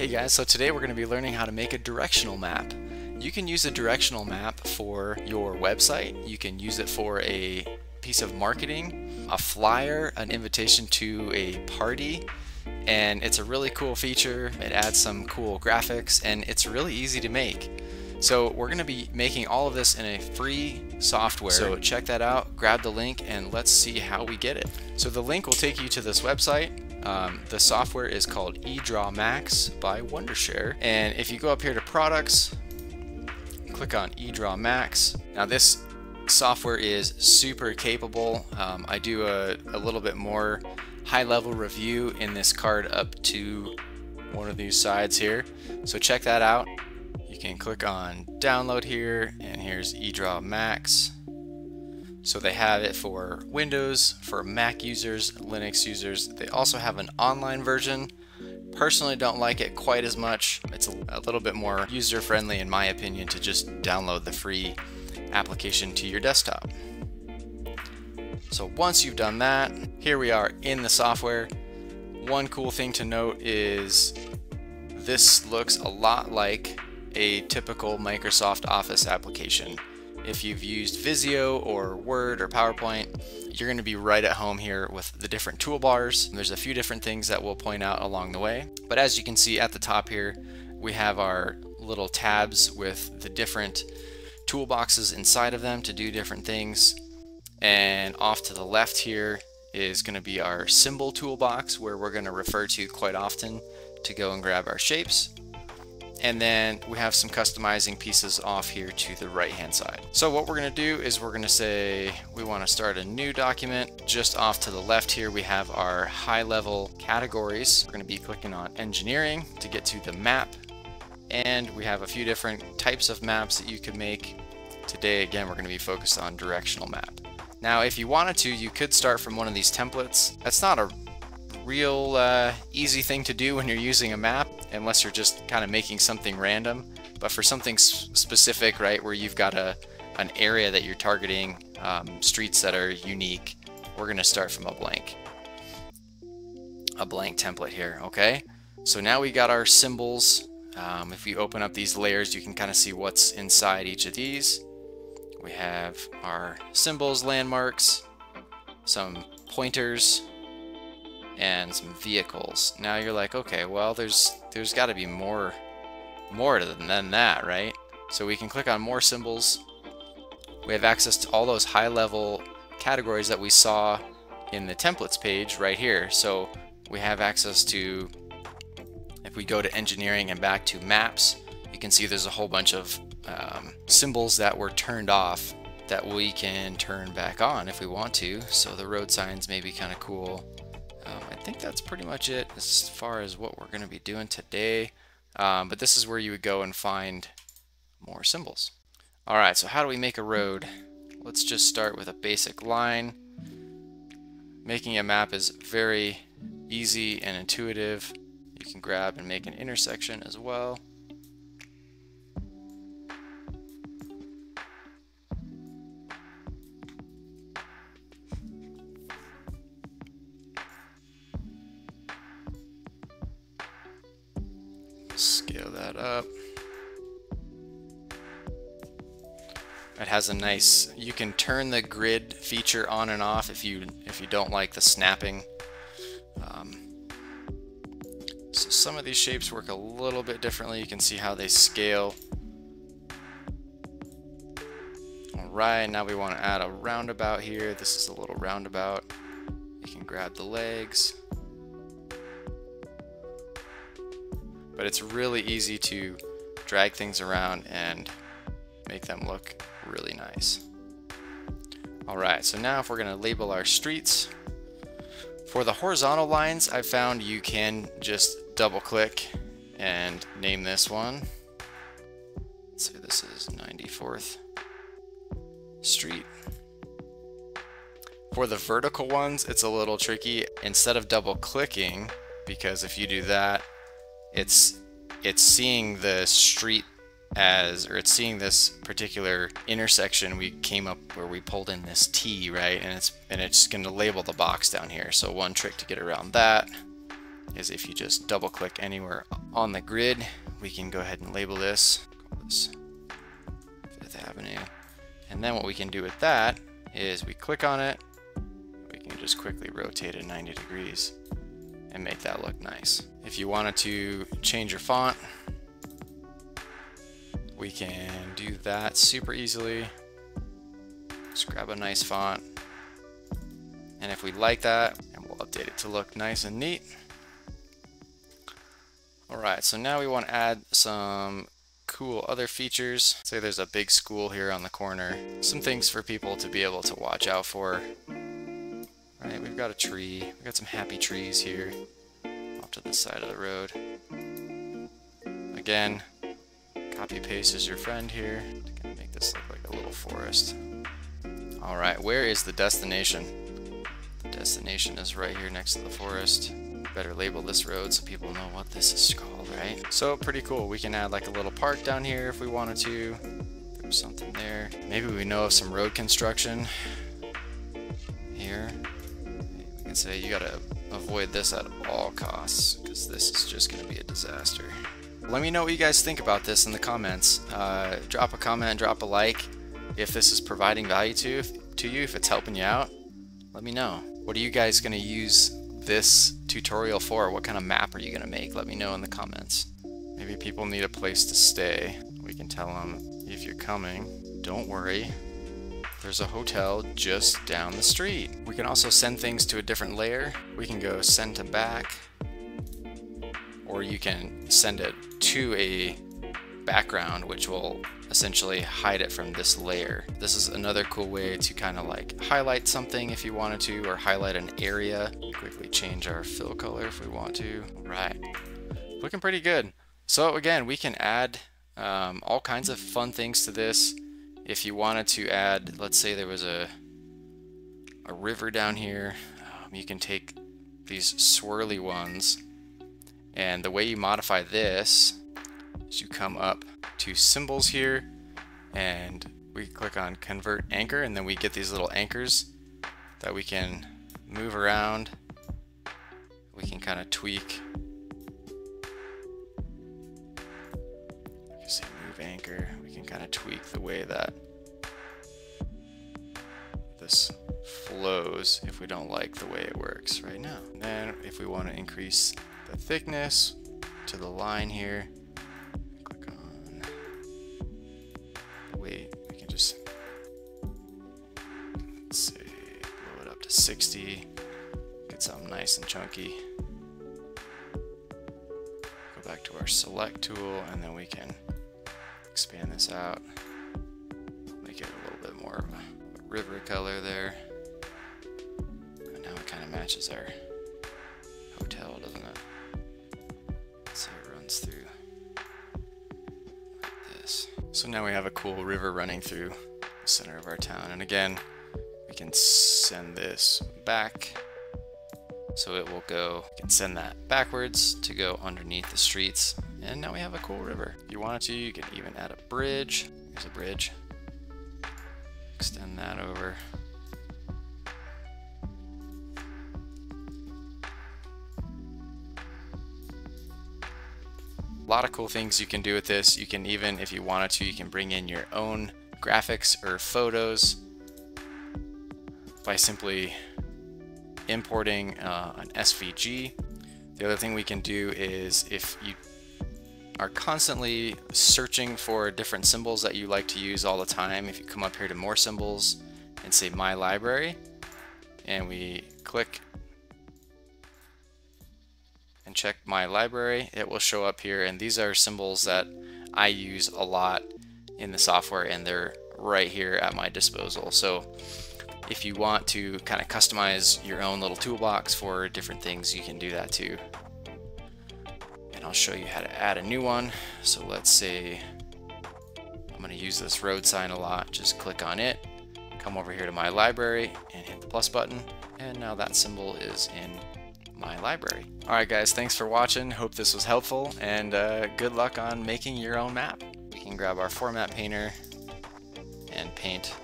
Hey guys, so today we're going to be learning how to make a directional map. You can use a directional map for your website, you can use it for a piece of marketing, a flyer, an invitation to a party, and it's a really cool feature. It adds some cool graphics and it's really easy to make. So we're going to be making all of this in a free software, so check that out, grab the link, and let's see how we get it. So the link will take you to this website. The software is called eDrawMax by Wondershare, and if you go up here to products, click on eDrawMax. Now this software is super capable. I do a little bit more high-level review in this card up to one of these sides here, so check that out. You can click on download here, and here's eDrawMax. So they have it for Windows, for Mac users, Linux users. They also have an online version. Personally, don't like it quite as much. It's a little bit more user-friendly, in my opinion, to just download the free application to your desktop. So once you've done that, here we are in the software. One cool thing to note is this looks a lot like a typical Microsoft Office application. If you've used Visio or Word or PowerPoint, you're going to be right at home here with the different toolbars. There's a few different things that we'll point out along the way. But as you can see at the top here, we have our little tabs with the different toolboxes inside of them to do different things. And off to the left here is going to be our symbol toolbox, where we're going to refer to quite often to go and grab our shapes. And then we have some customizing pieces off here to the right hand side. So what we're going to do is we're going to say we want to start a new document. Just off to the left here we have our high level categories. We're going to be clicking on engineering to get to the map, and we have a few different types of maps that you can make. Today again we're going to be focused on directional map. Now if you wanted to, you could start from one of these templates. That's not a real easy thing to do when you're using a map, unless you're just kind of making something random. But for something specific, right, where you've got an area that you're targeting, streets that are unique, we're going to start from a blank template here. Okay, so now we got our symbols. If we open up these layers, you can kind of see what's inside each of these. We have our symbols, landmarks, some pointers, and some vehicles. Now you're like, okay, well there's got to be more than that, right? So we can click on more symbols. We have access to all those high level categories that we saw in the templates page right here. So we have access to, if we go to engineering and back to maps, you can see there's a whole bunch of symbols that were turned off that we can turn back on if we want to. So the road signs may be kind of cool. I think that's pretty much it as far as what we're going to be doing today, but this is where you would go and find more symbols. Alright, so how do we make a road? Let's just start with a basic line. Making a map is very easy and intuitive. You can grab and make an intersection as well. Scale that up. It has a nice, you can turn the grid feature on and off if you don't like the snapping. So some of these shapes work a little bit differently. You can see how they scale. Alright, now we want to add a roundabout here. This is a little roundabout. You can grab the legs. But it's really easy to drag things around and make them look really nice. Alright, so now if we're going to label our streets, for the horizontal lines I found you can just double click and name this one. Let's say this is 94th Street. For the vertical ones it's a little tricky. Instead of double clicking, because if you do that, it's seeing the street as, or it's seeing this particular intersection we came up where we pulled in this T, right? And it's going to label the box down here. So one trick to get around that is if you just double click anywhere on the grid, we can go ahead and label this, call this Fifth Avenue. And then what we can do with that is we click on it, we can just quickly rotate it 90 degrees and make that look nice. If you wanted to change your font, we can do that super easily. Just grab a nice font. And if we like that, and we'll update it to look nice and neat. All right, so now we want to add some cool other features. Say there's a big school here on the corner. Some things for people to be able to watch out for. All right, we've got a tree. We've got some happy trees here off to the side of the road. Again, copy paste is your friend here to kind of make this look like a little forest. All right, where is the destination? Destination is right here next to the forest. Better label this road so people know what this is called, right? So pretty cool. We can add like a little park down here if we wanted to. There's something there. Maybe we know of some road construction here. We can say you gotta avoid this at all costs because this is just gonna be a disaster. Let me know what you guys think about this in the comments. Drop a comment, drop a like if this is providing value to you, if it's helping you out. Let me know. What are you guys going to use this tutorial for? What kind of map are you going to make? Let me know in the comments. Maybe people need a place to stay. We can tell them, if you're coming, don't worry. There's a hotel just down the street. We can also send things to a different layer. We can go send to back, or you can send it to a background, which will essentially hide it from this layer. This is another cool way to kind of like highlight something if you wanted to, or highlight an area. Quickly change our fill color if we want to. All right, looking pretty good. So again, we can add all kinds of fun things to this. If you wanted to add, let's say there was a river down here, you can take these swirly ones, and the way you modify this is you come up to symbols here and we click on convert anchor, and then we get these little anchors that we can move around. We can kind of tweak. Say move anchor. We can kind of tweak the way that this flows if we don't like the way it works right now. And then if we want to increase the thickness to the line here, we can just, let's say, blow it up to 60, get something nice and chunky. Go back to our select tool, and then we can expand this out, make it a little bit more of a river color there. And now it kind of matches our hotel, doesn't it? So it runs through. So now we have a cool river running through the center of our town. And again, we can send this back. So it will go, we can send that backwards to go underneath the streets. And now we have a cool river. If you wanted to, you can even add a bridge. Here's a bridge. Extend that over. A lot of cool things you can do with this. You can even, if you wanted to, you can bring in your own graphics or photos by simply importing an SVG. The other thing we can do is if you are constantly searching for different symbols that you like to use all the time, if you come up here to more symbols and say my library, and we click and check my library, it will show up here. And these are symbols that I use a lot in the software, and they're right here at my disposal. So if you want to kind of customize your own little toolbox for different things, you can do that too. And I'll show you how to add a new one. So let's say I'm going to use this road sign a lot. Just click on it, come over here to my library and hit the plus button, and now that symbol is in my library. Alright guys, thanks for watching. Hope this was helpful, and good luck on making your own map. We can grab our format painter and paint